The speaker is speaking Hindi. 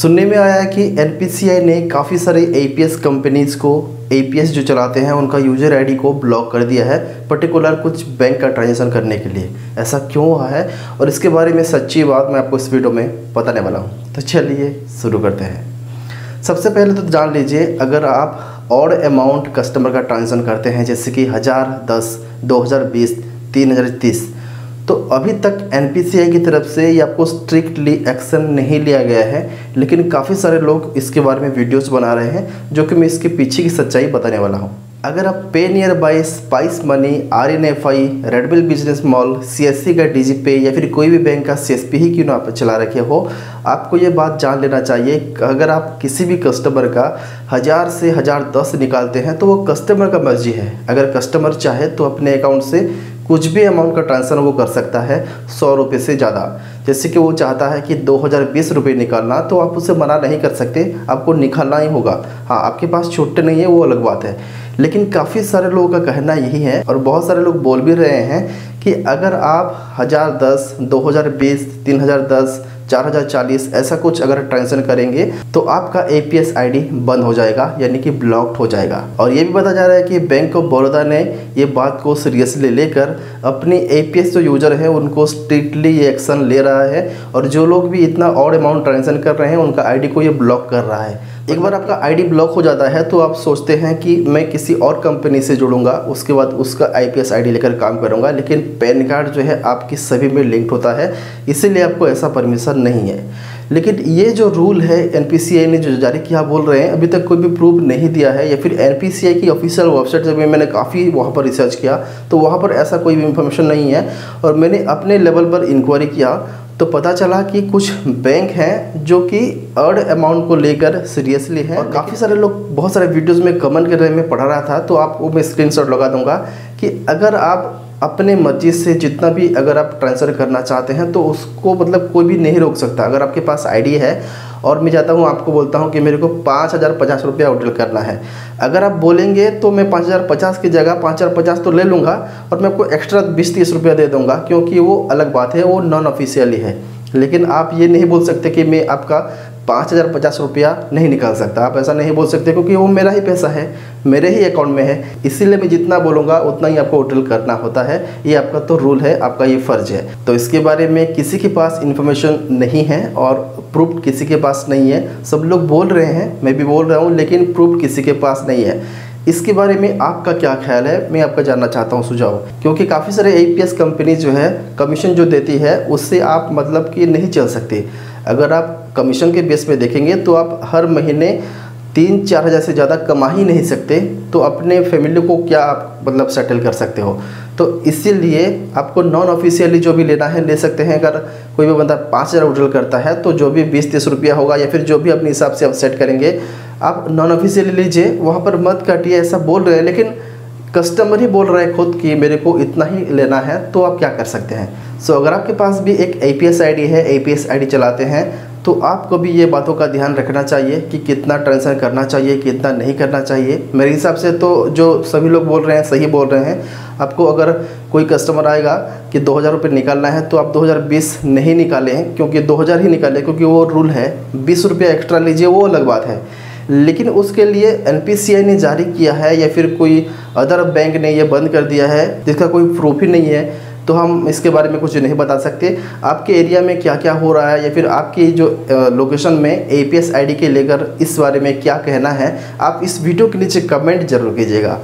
सुनने में आया है कि एनपीसीआई ने काफ़ी सारे एपीएस कंपनीज़ को एपीएस जो चलाते हैं उनका यूज़र आईडी को ब्लॉक कर दिया है पर्टिकुलर कुछ बैंक का ट्रांजैक्शन करने के लिए। ऐसा क्यों हुआ है और इसके बारे में सच्ची बात मैं आपको इस वीडियो में बताने वाला हूं। तो चलिए शुरू करते हैं। सबसे पहले तो जान लीजिए, अगर आप ऑड अमाउंट कस्टमर का ट्रांजैक्शन करते हैं जैसे कि 1000, 10, 2020, 3030, तो अभी तक एनपीसीआई की तरफ से ये आपको स्ट्रिक्टली एक्शन नहीं लिया गया है, लेकिन काफ़ी सारे लोग इसके बारे में वीडियोस बना रहे हैं जो कि मैं इसके पीछे की सच्चाई बताने वाला हूँ। अगर आप पे near by, Spice Money, RNF, Redmil business mall, CSC का DigiPay या फिर कोई भी बैंक का CSP ही क्यों ना आप चला रखे हो, आपको ये बात जान लेना चाहिए। अगर आप किसी भी कस्टमर का 1000 से 1010 निकालते हैं तो वो कस्टमर का मर्जी है। अगर कस्टमर चाहे तो अपने अकाउंट से कुछ भी अमाउंट का ट्रांसफर वो कर सकता है 100 रुपये से ज़्यादा। जैसे कि वो चाहता है कि 2020 रुपये निकालना, तो आप उसे मना नहीं कर सकते, आपको निकालना ही होगा। हाँ, आपके पास छुट्टे नहीं है वो अलग बात है, लेकिन काफ़ी सारे लोगों का कहना यही है और बहुत सारे लोग बोल भी रहे हैं कि अगर आप 1010, 2020, 3010, 4040 ऐसा कुछ अगर ट्रांजैक्शन करेंगे तो आपका APS आईडी बंद हो जाएगा, यानी कि ब्लॉक्ड हो जाएगा। और ये भी बताया जा रहा है कि बैंक ऑफ बड़ौदा ने ये बात को सीरियसली लेकर अपने APS जो यूज़र हैं उनको स्ट्रिक्टली ये एक्शन ले रहा है, और जो लोग भी इतना ऑड अमाउंट ट्रांजैक्शन कर रहे हैं उनका आईडी को ये ब्लॉक कर रहा है। एक बार आपका आईडी ब्लॉक हो जाता है तो आप सोचते हैं कि मैं किसी और कंपनी से जुड़ूंगा, उसके बाद उसका IPS आईडी लेकर काम करूंगा, लेकिन पैन कार्ड जो है आपकी सभी में लिंक्ड होता है, इसीलिए आपको ऐसा परमिशन नहीं है। लेकिन ये जो रूल है एनपीसीआई ने जो जारी किया बोल रहे हैं, अभी तक कोई भी प्रूफ नहीं दिया है, या फिर एनपीसीआई की ऑफिशियल वेबसाइट जब मैंने काफ़ी वहाँ पर रिसर्च किया तो वहाँ पर ऐसा कोई भी इन्फॉर्मेशन नहीं है। और मैंने अपने लेवल पर इंक्वायरी किया तो पता चला कि कुछ बैंक हैं जो कि ऑड अमाउंट को लेकर सीरियसली हैं। और काफ़ी सारे लोग बहुत सारे वीडियोस में कमेंट के बारे में पढ़ा रहा था, तो आपको मैं स्क्रीनशॉट लगा दूंगा कि अगर आप अपने मर्जी से जितना भी अगर आप ट्रांसफ़र करना चाहते हैं तो उसको मतलब कोई भी नहीं रोक सकता। अगर आपके पास आईडी है और मैं जाता हूँ आपको बोलता हूँ कि मेरे को 5050 रुपया ऑर्डर करना है, अगर आप बोलेंगे तो मैं 5050 की जगह 5050 तो ले लूँगा और मैं आपको एक्स्ट्रा 20-30 रुपया दे दूँगा, क्योंकि वो अलग बात है, वो नॉन ऑफिशियली है। लेकिन आप ये नहीं बोल सकते कि मैं आपका 5050 रुपया नहीं निकाल सकता, आप ऐसा नहीं बोल सकते, क्योंकि वो मेरा ही पैसा है, मेरे ही अकाउंट में है, इसीलिए मैं जितना बोलूँगा उतना ही आपको होटल करना होता है। ये आपका तो रूल है, आपका ये फ़र्ज़ है। तो इसके बारे में किसी के पास इन्फॉर्मेशन नहीं है और प्रूफ किसी के पास नहीं है। सब लोग बोल रहे हैं, मैं भी बोल रहा हूँ, लेकिन प्रूफ किसी के पास नहीं है। इसके बारे में आपका क्या ख्याल है, मैं आपका जानना चाहता हूँ सुझाव, क्योंकि काफ़ी सारे APS कंपनी जो है कमीशन जो देती है उससे आप मतलब कि नहीं चल सकते। अगर आप कमीशन के बेस में देखेंगे तो आप हर महीने 3000-4000 से ज़्यादा कमा ही नहीं सकते, तो अपने फैमिली को क्या आप मतलब सेटल कर सकते हो। तो इसीलिए आपको नॉन ऑफिशियली जो भी लेना है ले सकते हैं। अगर कोई भी बंदा 5000 विड्रॉल करता है तो जो भी 20-30 रुपया होगा या फिर जो भी अपने हिसाब से आप सेट करेंगे आप नॉन ऑफिशियली लीजिए, वहाँ पर मत काटिए, ऐसा बोल रहे हैं। लेकिन कस्टमर ही बोल रहा है खुद कि मेरे को इतना ही लेना है, तो आप क्या कर सकते हैं। सो अगर आपके पास भी एक APS आईडी है, APS आईडी चलाते हैं, तो आपको भी ये बातों का ध्यान रखना चाहिए कि कितना ट्रांसफर करना चाहिए, कितना नहीं करना चाहिए। मेरे हिसाब से तो जो सभी लोग बोल रहे हैं सही बोल रहे हैं। आपको अगर कोई कस्टमर आएगा कि 2000 रुपये निकालना है तो आप 2020 नहीं निकालें, क्योंकि 2000 ही निकालें, क्योंकि वो रूल है। 20 रुपये एक्स्ट्रा लीजिए वो अलग बात है, लेकिन उसके लिए एनपीसीआई ने जारी किया है या फिर कोई अदर बैंक ने यह बंद कर दिया है जिसका कोई प्रूफ ही नहीं है, तो हम इसके बारे में कुछ नहीं बता सकते। आपके एरिया में क्या क्या हो रहा है या फिर आपकी जो लोकेशन में APS आईडी के लेकर इस बारे में क्या कहना है, आप इस वीडियो के नीचे कमेंट जरूर कीजिएगा।